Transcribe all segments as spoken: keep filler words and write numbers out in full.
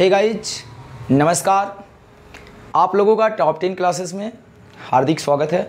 Hey guys नमस्कार, आप लोगों का टॉप टेन क्लासेस में हार्दिक स्वागत है।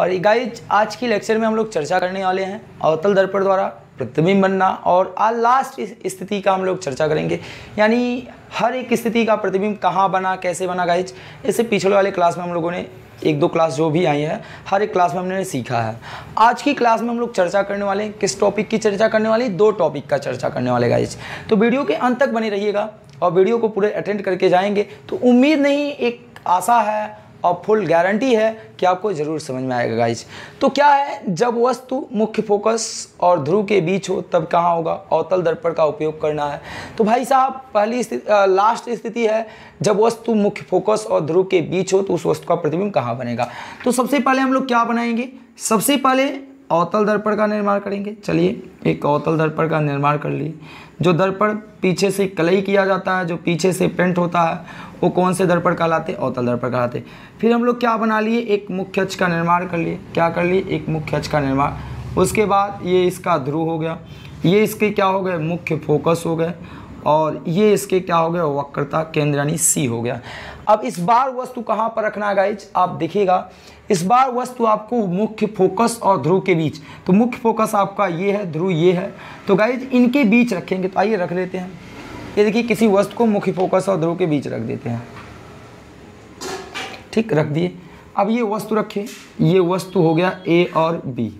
और गाइज आज की लेक्चर में हम लोग चर्चा करने वाले हैं अवतल दर्पण द्वारा प्रतिबिंब बनना और आ लास्ट स्थिति का हम लोग चर्चा करेंगे, यानी हर एक स्थिति का प्रतिबिंब कहाँ बना, कैसे बना। गाइज इससे पिछले वाले क्लास में हम लोगों ने एक दो क्लास जो भी आई है हर एक क्लास में हमने सीखा है। आज की क्लास में हम लोग चर्चा करने वाले हैं, किस टॉपिक की चर्चा करने वाले, दो टॉपिक का चर्चा करने वाले। गाइज तो वीडियो के अंत तक बने रहिएगा और वीडियो को पूरे अटेंड करके जाएंगे तो उम्मीद नहीं, एक आशा है और फुल गारंटी है कि आपको ज़रूर समझ में आएगा। गाइज तो क्या है, जब वस्तु मुख्य फोकस और ध्रुव के बीच हो तब कहाँ होगा, अवतल दर्पण का उपयोग करना है। तो भाई साहब पहली स्थिति लास्ट स्थिति है, जब वस्तु मुख्य फोकस और ध्रुव के बीच हो तो उस वस्तु का प्रतिबिंब कहाँ बनेगा। तो सबसे पहले हम लोग क्या बनाएंगे, सबसे पहले अवतल दर्पण का निर्माण करेंगे। चलिए एक अवतल दर्पण का निर्माण कर लिए। जो दर्पण पीछे से कलई किया जाता है, जो पीछे से प्रिंट होता है, वो कौन से दर्पण कहलाते, अवतल दर्पण कहलाते। फिर हम लोग क्या बना लिए, एक मुख्य अक्ष का निर्माण कर लिए। क्या कर लिए, एक मुख्य अक्ष का निर्माण। उसके बाद ये इसका ध्रुव हो गया, ये इसके क्या हो गए, मुख्य फोकस हो गए, और ये इसके क्या हो गया, वक्रता केंद्र यानी सी हो गया। अब इस बार वस्तु कहाँ पर रखना है गाइज, आप देखिएगा इस बार वस्तु आपको मुख्य फोकस और ध्रुव के बीच। तो मुख्य फोकस आपका ये है, ध्रुव ये है, तो गाइज इनके बीच रखेंगे। तो आइए रख लेते हैं। ये देखिए किसी वस्तु को मुख्य फोकस और ध्रुव के बीच रख देते हैं। ठीक, रख दिए। अब ये वस्तु रखिए, ये वस्तु हो गया ए और बी।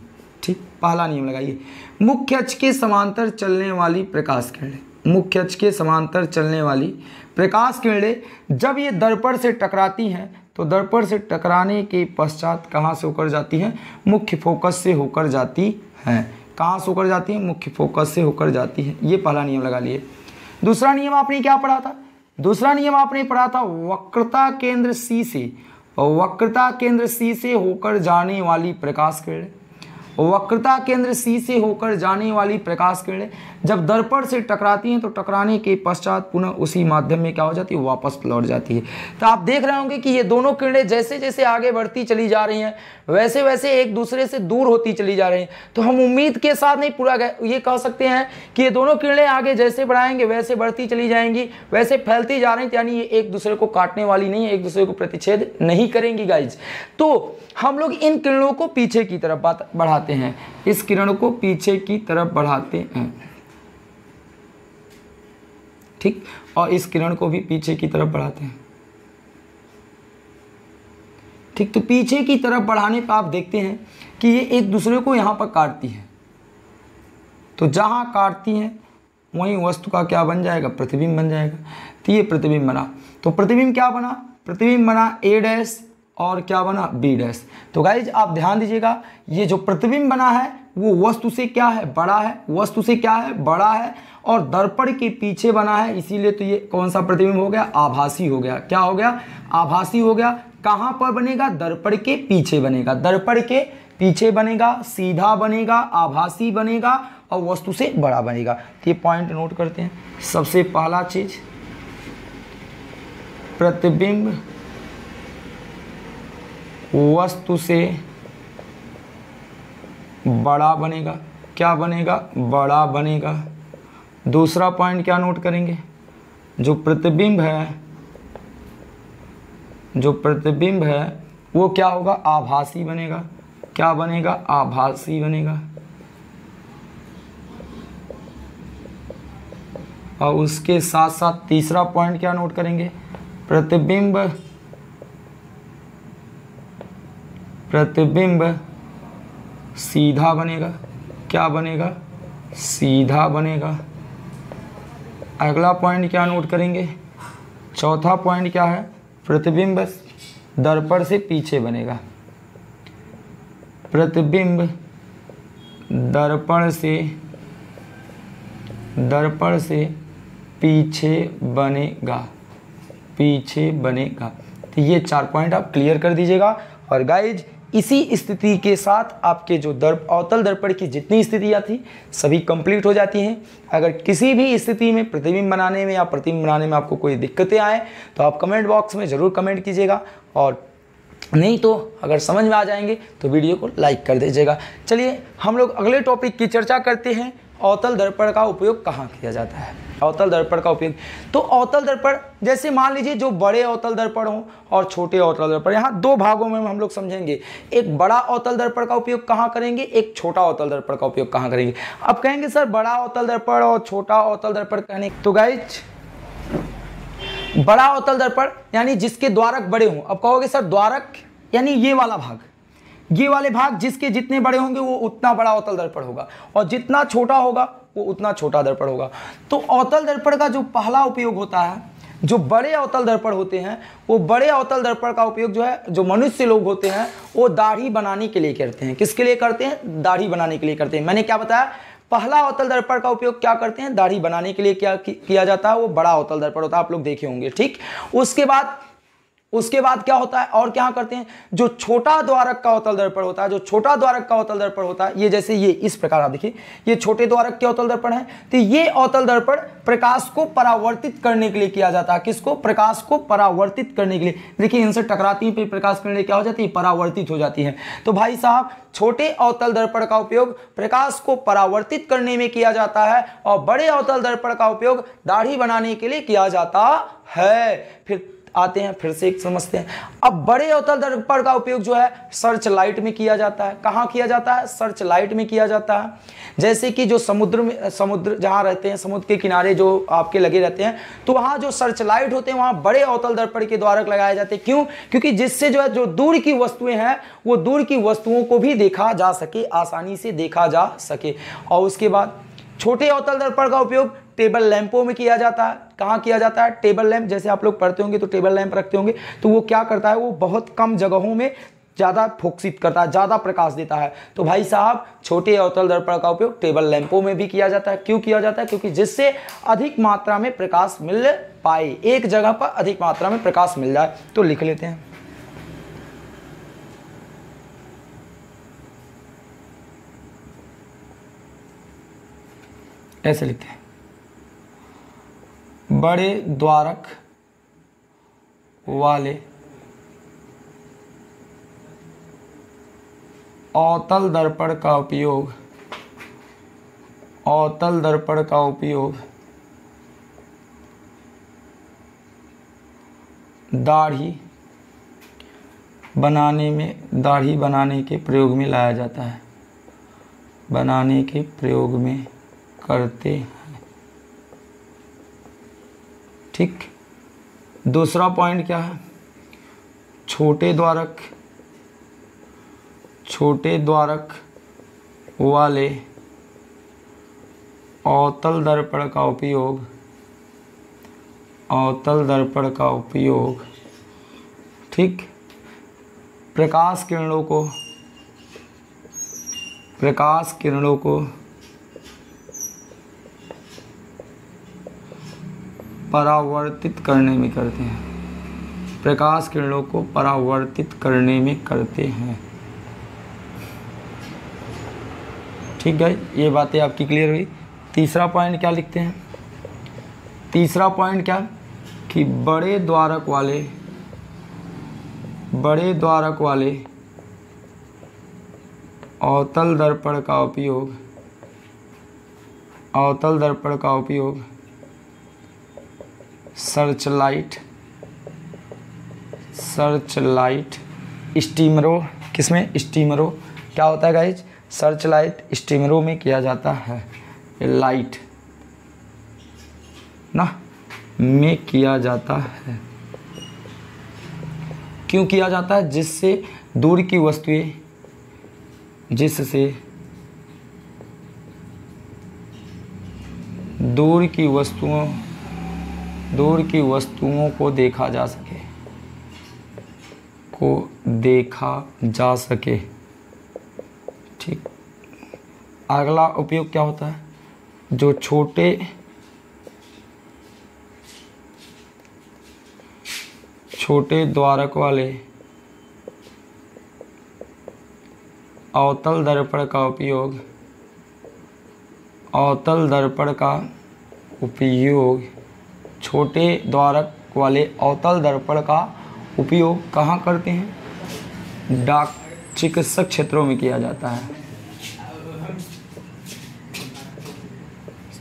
ठीक, पहला नियम लगाइए, मुख्य अक्ष के समांतर चलने वाली प्रकाश किरणें, मुख्य अक्ष के समांतर चलने वाली प्रकाश किरणें जब ये दर्पण से टकराती हैं तो दर्पण से टकराने के पश्चात कहाँ से होकर जाती हैं, मुख्य फोकस से होकर जाती हैं। कहाँ से होकर जाती हैं, मुख्य फोकस से होकर जाती हैं। ये पहला नियम लगा लिए। दूसरा नियम आपने क्या पढ़ा था, दूसरा नियम आपने पढ़ा था वक्रता केंद्र सी से, वक्रता केंद्र सी से होकर जाने वाली प्रकाश किरणें, वक्रता केंद्र सी से होकर जाने वाली प्रकाश किरणें जब दर्पण से टकराती हैं तो टकराने के पश्चात पुनः उसी माध्यम में क्या हो जाती है, वापस लौट जाती है। तो आप देख रहे होंगे कि ये दोनों किरणें जैसे जैसे आगे बढ़ती चली जा रही हैं वैसे वैसे एक दूसरे से दूर होती चली जा रही हैं। तो हम उम्मीद के साथ नहीं पूरा ये कह सकते हैं कि ये दोनों किरणें आगे जैसे बढ़ाएंगे वैसे बढ़ती चली जाएंगी, वैसे फैलती जा रही हैं, यानी ये एक दूसरे को काटने वाली नहीं है, एक दूसरे को प्रतिच्छेद नहीं करेंगी। गाइज तो हम लोग इन किरणों को पीछे की तरफ बढ़ाते हैं, इस किरण को पीछे की तरफ बढ़ाते हैं। ठीक, और इस किरण को भी पीछे की तरफ बढ़ाते हैं। ठीक, तो पीछे की तरफ बढ़ाने पर आप देखते हैं कि ये एक दूसरे को यहां पर काटती है, तो जहां काटती हैं वहीं वस्तु का क्या बन जाएगा, प्रतिबिंब बन जाएगा। तो ये प्रतिबिंब बना, तो प्रतिबिंब क्या बना, प्रतिबिंब बना ए डैश और क्या बना, बी डैश। तो गाइज आप ध्यान दीजिएगा, ये जो प्रतिबिंब बना है वो वस्तु से क्या है, बड़ा है, वस्तु से क्या है, बड़ा है, और दर्पण के पीछे बना है, इसीलिए तो ये कौन सा प्रतिबिंब हो गया, आभासी हो गया। क्या हो गया, आभासी हो गया। कहाँ पर बनेगा, दर्पण के पीछे बनेगा, दर्पण के पीछे बनेगा, सीधा बनेगा, आभासी बनेगा और वस्तु से बड़ा बनेगा। तो ये पॉइंट नोट करते हैं। सबसे पहला चीज, प्रतिबिंब वस्तु से बड़ा बनेगा, क्या बनेगा, बड़ा बनेगा। दूसरा पॉइंट क्या नोट करेंगे, जो प्रतिबिंब है, जो प्रतिबिंब है वो क्या होगा, आभासी बनेगा। क्या बनेगा, आभासी बनेगा। और उसके साथ साथ तीसरा पॉइंट क्या नोट करेंगे, प्रतिबिंब प्रतिबिंब सीधा बनेगा। क्या बनेगा, सीधा बनेगा। अगला पॉइंट क्या नोट करेंगे, चौथा पॉइंट क्या है, प्रतिबिंब दर्पण से पीछे बनेगा, प्रतिबिंब दर्पण से दर्पण से पीछे बनेगा, पीछे बनेगा। तो ये चार पॉइंट आप क्लियर कर दीजिएगा। और गाइज इसी स्थिति के साथ आपके जो दर्प अवतल दर्पण की जितनी स्थितियाँ थी सभी कंप्लीट हो जाती हैं। अगर किसी भी स्थिति में प्रतिबिंब बनाने में या प्रतिबिंब बनाने में आपको कोई दिक्कतें आए तो आप कमेंट बॉक्स में ज़रूर कमेंट कीजिएगा, और नहीं तो अगर समझ में आ जाएंगे तो वीडियो को लाइक कर दीजिएगा। चलिए हम लोग अगले टॉपिक की चर्चा करते हैं अवतल दर्पण का उपयोग कहाँ किया जाता है? अवतल दर्पण का उपयोग, तो अवतल दर्पण जैसे मान लीजिए जो बड़े अवतल दर्पण हो और छोटे अवतल दर्पण, यहाँ दो भागों में हम लोग समझेंगे। एक बड़ा अवतल दर्पण का उपयोग कहाँ करेंगे, एक छोटा अवतल दर्पण का उपयोग कहाँ करेंगे। अब कहेंगे सर बड़ा अवतल दर्पण और छोटा अवतल दर्पण कहने, तो गाइज बड़ा अवतल दर्पण यानी जिसके द्वारक बड़े हों। अब कहोगे सर द्वारक यानी ये वाला भाग, ये वाले भाग जिसके जितने बड़े होंगे वो उतना बड़ा अवतल दर्पण होगा और जितना छोटा होगा वो उतना छोटा दर्पण होगा। तो अवतल दर्पण का जो पहला उपयोग होता है, जो बड़े अवतल दर्पण होते हैं, वो बड़े अवतल दर्पण का उपयोग जो है जो मनुष्य लोग होते हैं वो दाढ़ी बनाने के लिए करते हैं। किसके लिए करते हैं? दाढ़ी बनाने के लिए करते हैं। मैंने क्या बताया, पहला अवतल दर्पण का उपयोग क्या करते हैं, दाढ़ी बनाने के लिए क्या किया जाता है, वो बड़ा अवतल दर्पण होता है, आप लोग देखे होंगे। ठीक, उसके बाद उसके बाद क्या होता है और क्या करते हैं, जो छोटा द्वारक का अवतल दर्पण होता है, जो छोटा द्वारक का अवतल दर्पण होता है, ये जैसे ये इस प्रकार आप देखिए, ये छोटे द्वारक के अवतल दर्पण है। तो ये अवतल दर्पण प्रकाश को परावर्तित करने के लिए किया जाता है। किसको? प्रकाश को परावर्तित करने के लिए। देखिए इनसे टकराती पे प्रकाश करने क्या हो जाती है, परावर्तित हो जाती है। तो भाई साहब छोटे अवतल दर्पण का उपयोग प्रकाश को परावर्तित करने में किया जाता है और बड़े अवतल दर्पण का उपयोग दाढ़ी बनाने के लिए किया जाता है। फिर आते हैं, फिर से एक समझते हैं। अब बड़े अवतल दर्पण का उपयोग जो है सर्च लाइट में किया जाता है। कहाँ किया जाता है? सर्च लाइट में किया जाता है। जैसे कि जो समुद्र में, समुद्र जहाँ रहते हैं, समुद्र के किनारे जो आपके लगे रहते हैं, तो वहाँ जो सर्च लाइट होते हैं वहाँ बड़े अवतल दर्पण के द्वारक लगाए जाते हैं। क्यों? क्योंकि जिससे जो है जो दूर की वस्तुएं हैं वो दूर की वस्तुओं को भी देखा जा सके, आसानी से देखा जा सके। और उसके बाद छोटे अवतल दर्पण का उपयोग टेबल लैंपों में किया जाता है। कहाँ किया जाता है? टेबल लैंप, जैसे आप लोग पढ़ते होंगे तो टेबल लैंप रखते होंगे, तो वो क्या करता है, वो बहुत कम जगहों में ज़्यादा फोकसित करता है, ज़्यादा प्रकाश देता है। तो भाई साहब छोटे अवतल दर्पण का उपयोग टेबल लैंपों में भी किया जाता है। क्यों किया जाता है? क्योंकि जिससे अधिक मात्रा में प्रकाश मिल पाए, एक जगह पर अधिक मात्रा में प्रकाश मिल जाए। तो लिख लेते हैं, ऐसे लिखते हैं, बड़े द्वारक वाले अवतल दर्पण का उपयोग अवतल दर्पण का उपयोग दाढ़ी बनाने में दाढ़ी बनाने के प्रयोग में लाया जाता है, बनाने के प्रयोग में करते हैं। ठीक, दूसरा पॉइंट क्या है, छोटे द्वारक छोटे द्वारक वाले अवतल दर्पण का उपयोग अवतल दर्पण का उपयोग ठीक प्रकाश किरणों को प्रकाश किरणों को परावर्तित करने में करते हैं, प्रकाश किरणों को परावर्तित करने में करते हैं। ठीक है, ये बातें आपकी क्लियर हुई। तीसरा पॉइंट क्या लिखते हैं, तीसरा पॉइंट क्या कि बड़े द्वारक वाले बड़े द्वारक वाले अवतल दर्पण का उपयोग अवतल दर्पण का उपयोग सर्च लाइट सर्च लाइट स्टीमरों, किसमें? स्टीमरों। क्या होता है गाइज? सर्च लाइट स्टीमरों में किया जाता है, लाइट ना में किया जाता है। क्यों किया जाता है? जिससे दूर की वस्तुएं जिससे दूर की वस्तुओं दूर की वस्तुओं को देखा जा सके को देखा जा सके। ठीक, अगला उपयोग क्या होता है, जो छोटे छोटे द्वारक वाले अवतल दर्पण का उपयोग अवतल दर्पण का उपयोग छोटे द्वारक वाले अवतल दर्पण का उपयोग कहाँ करते हैं, डाक चिकित्सक क्षेत्रों में किया जाता है।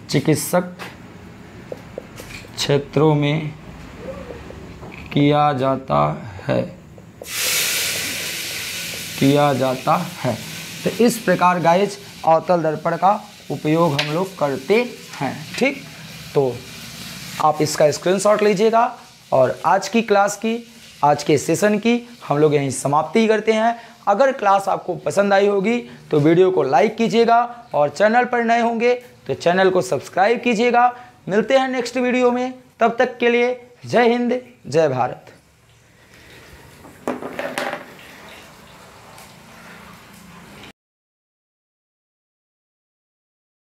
चिकित्सक क्षेत्रों में किया जाता है किया जाता है तो इस प्रकार गाइज अवतल दर्पण का उपयोग हम लोग करते हैं। ठीक, तो आप इसका स्क्रीनशॉट लीजिएगा और आज की क्लास की आज के सेशन की हम लोग यहीं समाप्ति करते हैं। अगर क्लास आपको पसंद आई होगी तो वीडियो को लाइक कीजिएगा और चैनल पर नए होंगे तो चैनल को सब्सक्राइब कीजिएगा। मिलते हैं नेक्स्ट वीडियो में, तब तक के लिए जय हिंद, जय भारत।